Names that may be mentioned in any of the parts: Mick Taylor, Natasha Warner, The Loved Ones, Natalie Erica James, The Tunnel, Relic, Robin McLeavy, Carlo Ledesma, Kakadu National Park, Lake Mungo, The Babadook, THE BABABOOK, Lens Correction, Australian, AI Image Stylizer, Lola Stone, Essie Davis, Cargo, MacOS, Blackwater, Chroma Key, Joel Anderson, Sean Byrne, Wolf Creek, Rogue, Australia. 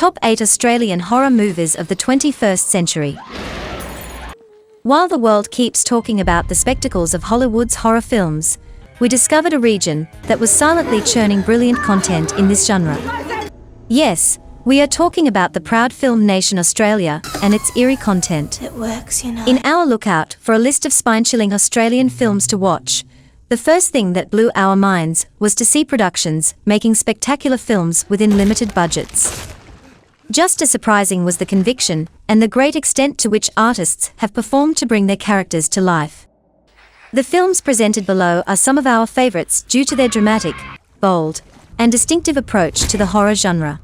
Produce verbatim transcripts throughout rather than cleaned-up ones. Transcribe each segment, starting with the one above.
Top eight Australian Horror Movies of the twenty-first century. While the world keeps talking about the spectacles of Hollywood's horror films, we discovered a region that was silently churning brilliant content in this genre. Yes, we are talking about the proud film nation Australia and its eerie content. It works, you know. In our lookout for a list of spine-chilling Australian films to watch, the first thing that blew our minds was to see productions making spectacular films within limited budgets. Just as surprising was the conviction and the great extent to which artists have performed to bring their characters to life. The films presented below are some of our favourites due to their dramatic, bold, and distinctive approach to the horror genre.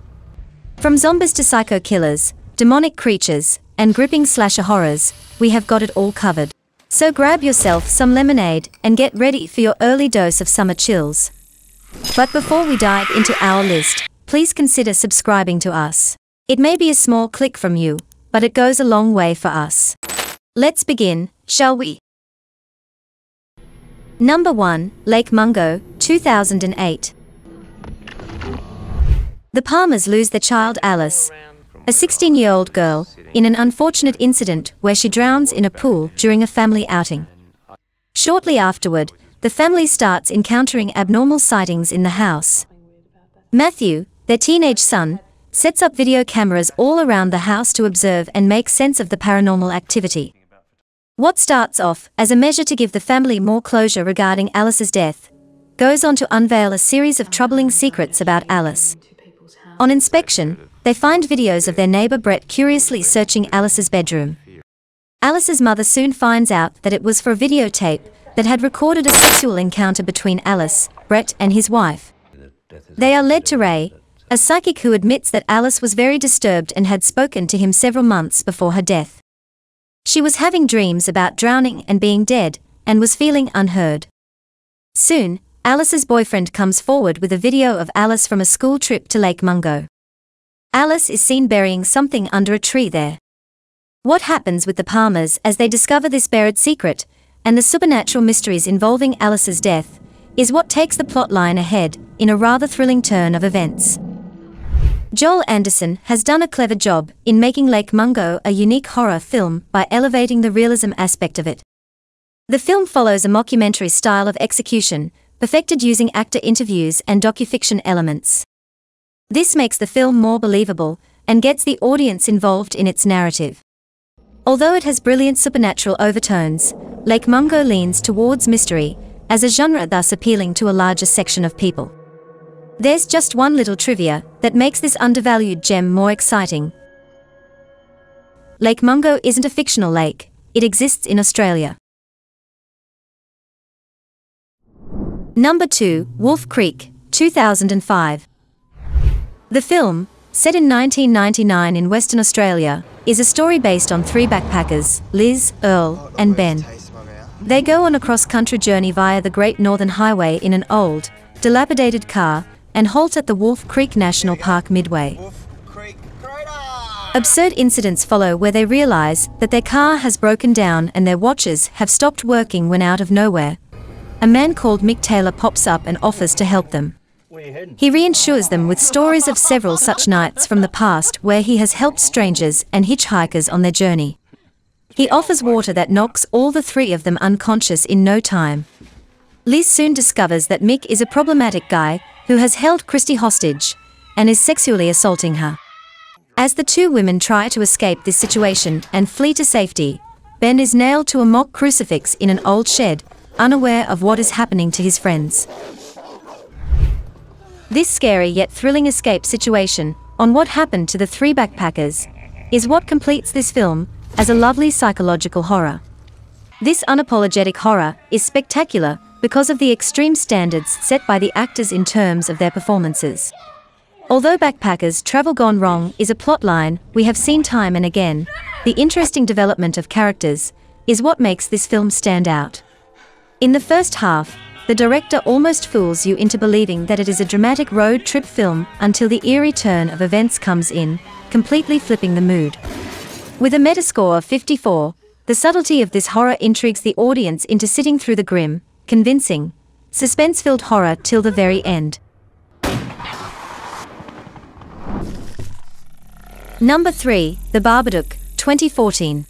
From zombies to psycho killers, demonic creatures, and gripping slasher horrors, we have got it all covered. So grab yourself some lemonade and get ready for your early dose of summer chills. But before we dive into our list, please consider subscribing to us. It may be a small click from you, but it goes a long way for us. Let's begin, shall we? Number one. Lake Mungo, two thousand eight. The Palmers lose their child Alice, a sixteen-year-old girl, in an unfortunate incident where she drowns in a pool during a family outing. Shortly afterward, the family starts encountering abnormal sightings in the house. Matthew, their teenage son, sets up video cameras all around the house to observe and make sense of the paranormal activity. What starts off as a measure to give the family more closure regarding Alice's death goes on to unveil a series of troubling secrets about Alice. On inspection, they find videos of their neighbor Brett curiously searching Alice's bedroom. Alice's mother soon finds out that it was for a videotape that had recorded a sexual encounter between Alice, Brett, and his wife. They are led to Ray, a psychic who admits that Alice was very disturbed and had spoken to him several months before her death. She was having dreams about drowning and being dead, and was feeling unheard. Soon, Alice's boyfriend comes forward with a video of Alice from a school trip to Lake Mungo. Alice is seen burying something under a tree there. What happens with the Palmers as they discover this buried secret, and the supernatural mysteries involving Alice's death, is what takes the plotline ahead in a rather thrilling turn of events. Joel Anderson has done a clever job in making Lake Mungo a unique horror film by elevating the realism aspect of it. The film follows a mockumentary style of execution, perfected using actor interviews and docufiction elements. This makes the film more believable and gets the audience involved in its narrative. Although it has brilliant supernatural overtones, Lake Mungo leans towards mystery as a genre, thus appealing to a larger section of people. There's just one little trivia that makes this undervalued gem more exciting. Lake Mungo isn't a fictional lake, it exists in Australia. Number two. Wolf Creek, two thousand five. The film, set in nineteen ninety-nine in Western Australia, is a story based on three backpackers, Liz, Earl, and Ben. They go on a cross-country journey via the Great Northern Highway in an old, dilapidated car, and halt at the Wolf Creek National Park midway. Absurd incidents follow where they realize that their car has broken down and their watches have stopped working when out of nowhere, a man called Mick Taylor pops up and offers to help them. He reassures them with stories of several such nights from the past where he has helped strangers and hitchhikers on their journey. He offers water that knocks all the three of them unconscious in no time. Liz soon discovers that Mick is a problematic guy who has held Christy hostage and is sexually assaulting her. As the two women try to escape this situation and flee to safety, Ben is nailed to a mock crucifix in an old shed, unaware of what is happening to his friends. This scary yet thrilling escape situation on what happened to the three backpackers is what completes this film as a lovely psychological horror. This unapologetic horror is spectacular because of the extreme standards set by the actors in terms of their performances. Although backpackers travel gone wrong is a plotline we have seen time and again, the interesting development of characters is what makes this film stand out. In the first half, the director almost fools you into believing that it is a dramatic road trip film until the eerie turn of events comes in, completely flipping the mood. With a Metascore of fifty-four, the subtlety of this horror intrigues the audience into sitting through the grim, convincing, suspense-filled horror till the very end. Number three. The Babadook, twenty fourteen.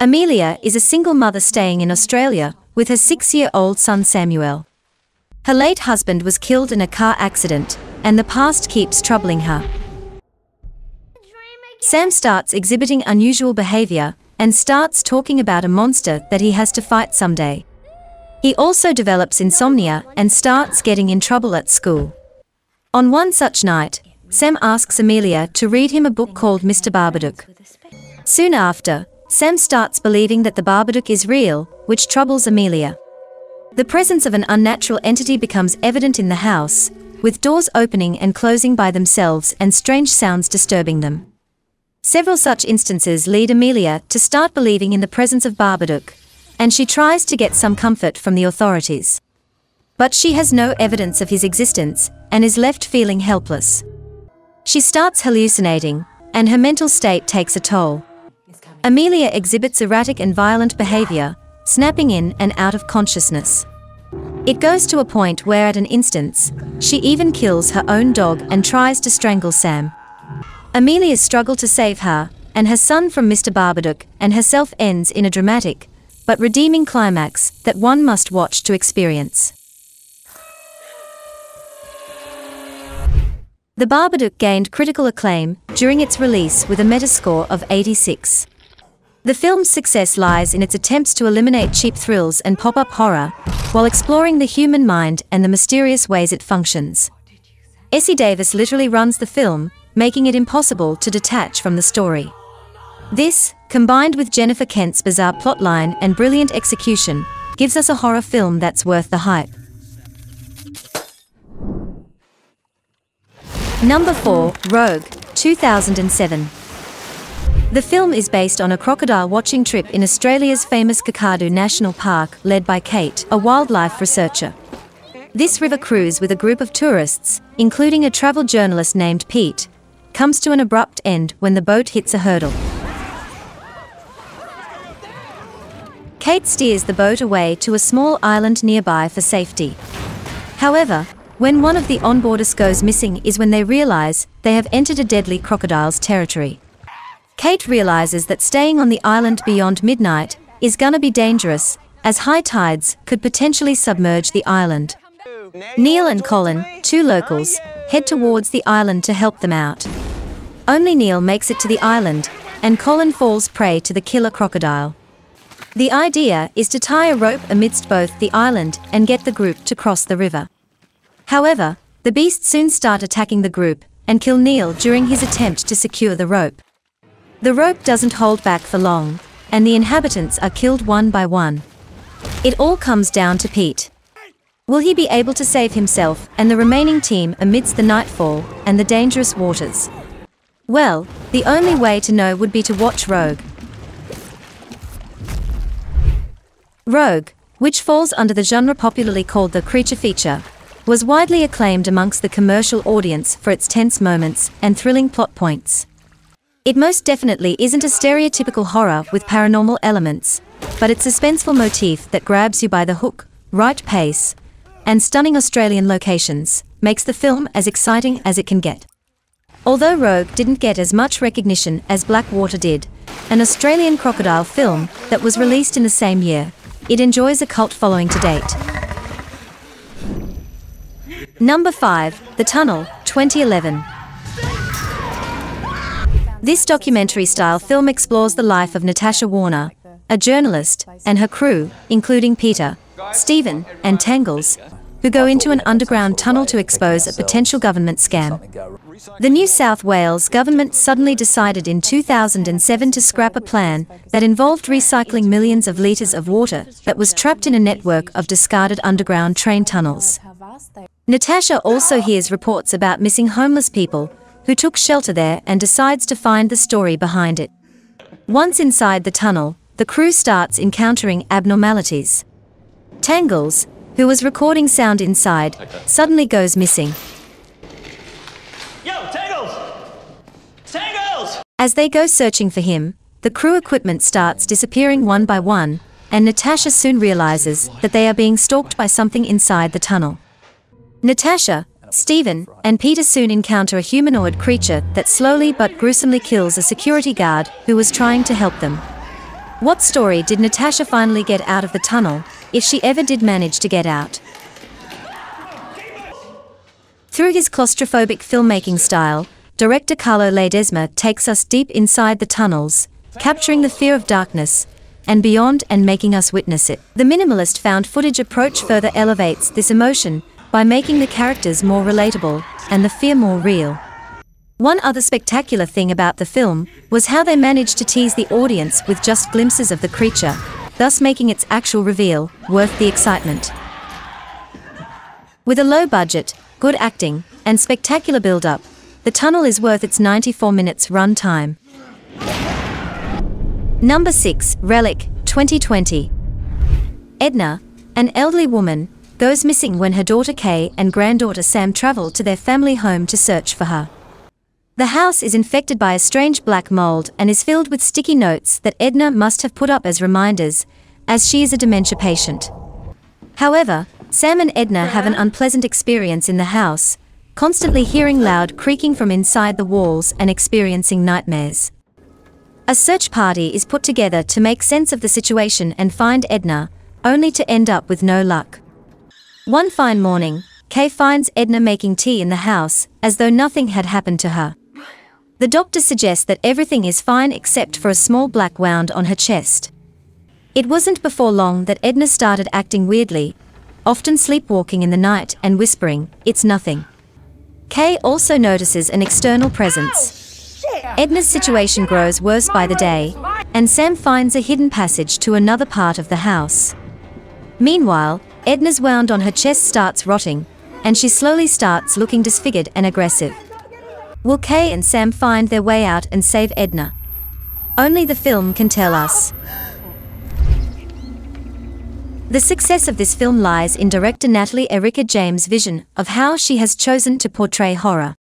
Amelia is a single mother staying in Australia with her six-year-old son Samuel. Her late husband was killed in a car accident, and the past keeps troubling her. Sam starts exhibiting unusual behavior and starts talking about a monster that he has to fight someday. He also develops insomnia and starts getting in trouble at school. On one such night, Sam asks Amelia to read him a book called Mister Babadook. Soon after, Sam starts believing that the Babadook is real, which troubles Amelia. The presence of an unnatural entity becomes evident in the house, with doors opening and closing by themselves and strange sounds disturbing them. Several such instances lead Amelia to start believing in the presence of Babadook, and she tries to get some comfort from the authorities. But she has no evidence of his existence and is left feeling helpless. She starts hallucinating, and her mental state takes a toll. Amelia exhibits erratic and violent behavior, snapping in and out of consciousness. It goes to a point where, at an instance, she even kills her own dog and tries to strangle Sam. Amelia's struggle to save her and her son from Mister Babadook and herself ends in a dramatic but redeeming climax that one must watch to experience. The Babadook gained critical acclaim during its release with a Metascore of eighty-six. The film's success lies in its attempts to eliminate cheap thrills and pop-up horror, while exploring the human mind and the mysterious ways it functions. Essie Davis literally runs the film, making it impossible to detach from the story. This, combined with Jennifer Kent's bizarre plotline and brilliant execution, gives us a horror film that's worth the hype. Number four. Rogue, two thousand seven. The film is based on a crocodile watching trip in Australia's famous Kakadu National Park, led by Kate, a wildlife researcher. This river cruise with a group of tourists, including a travel journalist named Pete, comes to an abrupt end when the boat hits a hurdle. Kate steers the boat away to a small island nearby for safety. However, when one of the onboarders goes missing is when they realize they have entered a deadly crocodile's territory. Kate realizes that staying on the island beyond midnight is gonna be dangerous, as high tides could potentially submerge the island. Neil and Colin, two locals, head towards the island to help them out. Only Neil makes it to the island, and Colin falls prey to the killer crocodile. The idea is to tie a rope amidst both the island and get the group to cross the river. However, the beasts soon start attacking the group and kill Neil during his attempt to secure the rope. The rope doesn't hold back for long, and the inhabitants are killed one by one. It all comes down to Pete. Will he be able to save himself and the remaining team amidst the nightfall and the dangerous waters? Well, the only way to know would be to watch Rogue. Rogue, which falls under the genre popularly called the creature feature, was widely acclaimed amongst the commercial audience for its tense moments and thrilling plot points. It most definitely isn't a stereotypical horror with paranormal elements, but its suspenseful motif that grabs you by the hook, right pace, and stunning Australian locations makes the film as exciting as it can get. Although Rogue didn't get as much recognition as Blackwater did, an Australian crocodile film that was released in the same year, it enjoys a cult following to date. Number five. The Tunnel, twenty eleven. This documentary-style film explores the life of Natasha Warner, a journalist, and her crew, including Peter, Stephen, and Tangles, who go into an underground tunnel to expose a potential government scam. The New South Wales government suddenly decided in two thousand seven to scrap a plan that involved recycling millions of litres of water that was trapped in a network of discarded underground train tunnels. Natasha also hears reports about missing homeless people who took shelter there and decides to find the story behind it. Once inside the tunnel, the crew starts encountering abnormalities. Tangles, who was recording sound inside, okay. suddenly goes missing. Yo, Tangles! Tangles! As they go searching for him, the crew equipment starts disappearing one by one, and Natasha soon realizes that they are being stalked by something inside the tunnel. Natasha, Stephen and Peter soon encounter a humanoid creature that slowly but gruesomely kills a security guard who was trying to help them. What story did Natasha finally get out of the tunnel, if she ever did manage to get out? Through his claustrophobic filmmaking style, director Carlo Ledesma takes us deep inside the tunnels, capturing the fear of darkness and beyond and making us witness it. The minimalist found footage approach further elevates this emotion by making the characters more relatable and the fear more real. One other spectacular thing about the film was how they managed to tease the audience with just glimpses of the creature, thus making its actual reveal worth the excitement. With a low budget, good acting, and spectacular build-up, The Tunnel is worth its ninety-four minutes run time. Number six. Relic, twenty twenty. Edna, an elderly woman, goes missing when her daughter Kay and granddaughter Sam travel to their family home to search for her. The house is infected by a strange black mold and is filled with sticky notes that Edna must have put up as reminders, as she is a dementia patient. However, Sam and Edna have an unpleasant experience in the house, constantly hearing loud creaking from inside the walls and experiencing nightmares. A search party is put together to make sense of the situation and find Edna, only to end up with no luck. One fine morning, Kay finds Edna making tea in the house, as though nothing had happened to her. The doctor suggests that everything is fine except for a small black wound on her chest. It wasn't before long that Edna started acting weirdly, often sleepwalking in the night and whispering, "It's nothing." Kay also notices an external presence. Edna's situation grows worse by the day, and Sam finds a hidden passage to another part of the house. Meanwhile, Edna's wound on her chest starts rotting, and she slowly starts looking disfigured and aggressive. Will Kay and Sam find their way out and save Edna? Only the film can tell us. The success of this film lies in director Natalie Erica James' vision of how she has chosen to portray horror.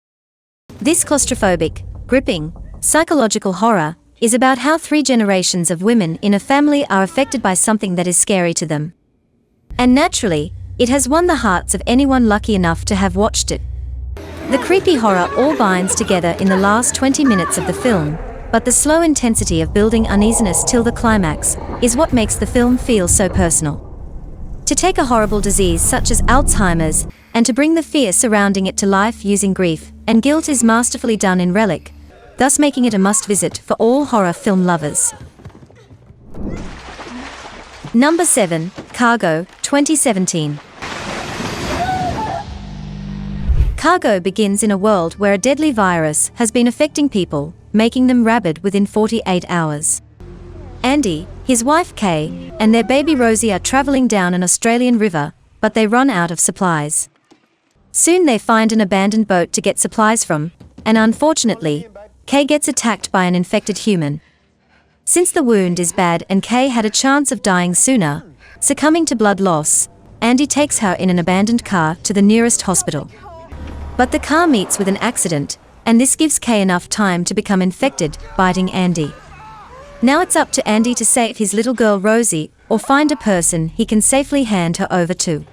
This claustrophobic, gripping, psychological horror is about how three generations of women in a family are affected by something that is scary to them. And naturally, it has won the hearts of anyone lucky enough to have watched it. The creepy horror all binds together in the last twenty minutes of the film, but the slow intensity of building uneasiness till the climax is what makes the film feel so personal. To take a horrible disease such as Alzheimer's and to bring the fear surrounding it to life using grief and guilt is masterfully done in Relic, thus making it a must-visit for all horror film lovers. Number seven. Cargo, twenty seventeen. Cargo begins in a world where a deadly virus has been affecting people, making them rabid within forty-eight hours. Andy, his wife Kay, and their baby Rosie are travelling down an Australian river, but they run out of supplies. Soon they find an abandoned boat to get supplies from, and unfortunately, Kay gets attacked by an infected human. Since the wound is bad and Kay had a chance of dying sooner, succumbing to blood loss, Andy takes her in an abandoned car to the nearest hospital. But the car meets with an accident, and this gives Kay enough time to become infected, biting Andy. Now it's up to Andy to save his little girl Rosie, or find a person he can safely hand her over to.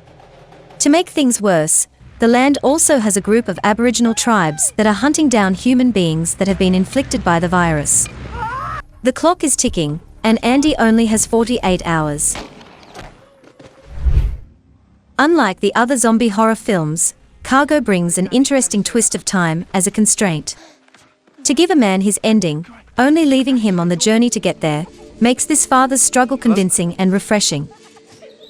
To make things worse, the land also has a group of Aboriginal tribes that are hunting down human beings that have been inflicted by the virus. The clock is ticking, and Andy only has forty-eight hours. Unlike the other zombie horror films, Cargo brings an interesting twist of time as a constraint. To give a man his ending, only leaving him on the journey to get there, makes this father's struggle convincing and refreshing.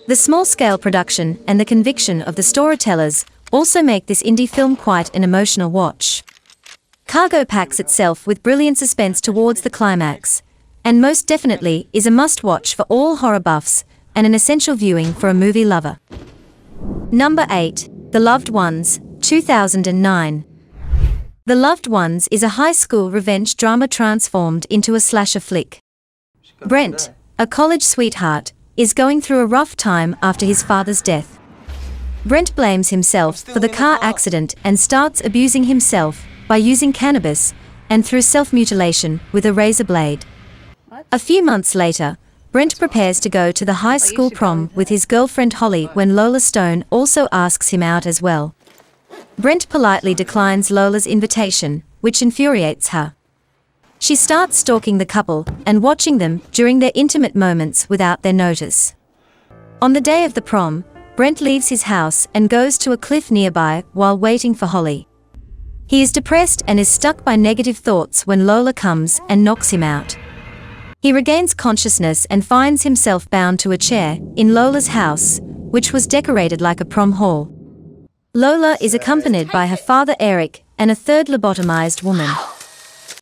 The small-scale production and the conviction of the storytellers also make this indie film quite an emotional watch. Cargo packs itself with brilliant suspense towards the climax, and most definitely is a must-watch for all horror buffs and an essential viewing for a movie lover. Number eight. The Loved Ones, two thousand nine. The Loved Ones is a high school revenge drama transformed into a slasher flick. Brent, a college sweetheart, is going through a rough time after his father's death. Brent blames himself for the car accident and starts abusing himself by using cannabis and through self-mutilation with a razor blade. A few months later, Brent prepares to go to the high school prom with his girlfriend Holly when Lola Stone also asks him out as well. Brent politely declines Lola's invitation, which infuriates her. She starts stalking the couple and watching them during their intimate moments without their notice. On the day of the prom, Brent leaves his house and goes to a cliff nearby while waiting for Holly. He is depressed and is stuck by negative thoughts when Lola comes and knocks him out. He regains consciousness and finds himself bound to a chair in Lola's house, which was decorated like a prom hall. Lola is accompanied by her father Eric and a third lobotomized woman.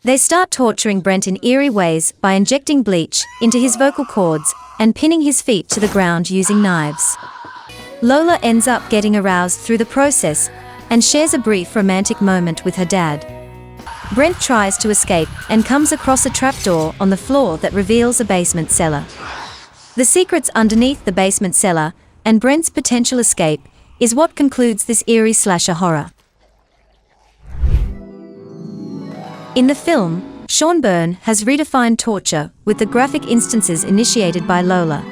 They start torturing Brent in eerie ways by injecting bleach into his vocal cords and pinning his feet to the ground using knives. Lola ends up getting aroused through the process and shares a brief romantic moment with her dad. Brent tries to escape and comes across a trapdoor on the floor that reveals a basement cellar. The secrets underneath the basement cellar and Brent's potential escape is what concludes this eerie slasher horror. In the film, Sean Byrne has redefined torture with the graphic instances initiated by Lola.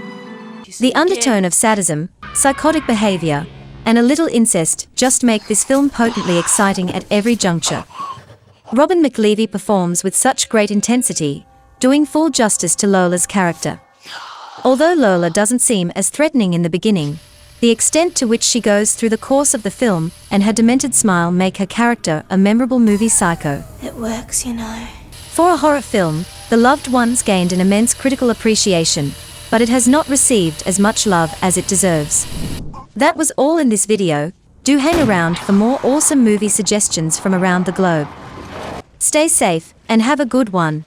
The undertone of sadism, psychotic behavior, and a little incest just make this film potently exciting at every juncture. Robin McLeavy performs with such great intensity, doing full justice to Lola's character. Although Lola doesn't seem as threatening in the beginning, the extent to which she goes through the course of the film and her demented smile make her character a memorable movie psycho. It works, you know. For a horror film, The Loved Ones gained an immense critical appreciation, but it has not received as much love as it deserves. That was all in this video. Do hang around for more awesome movie suggestions from around the globe. Stay safe and have a good one.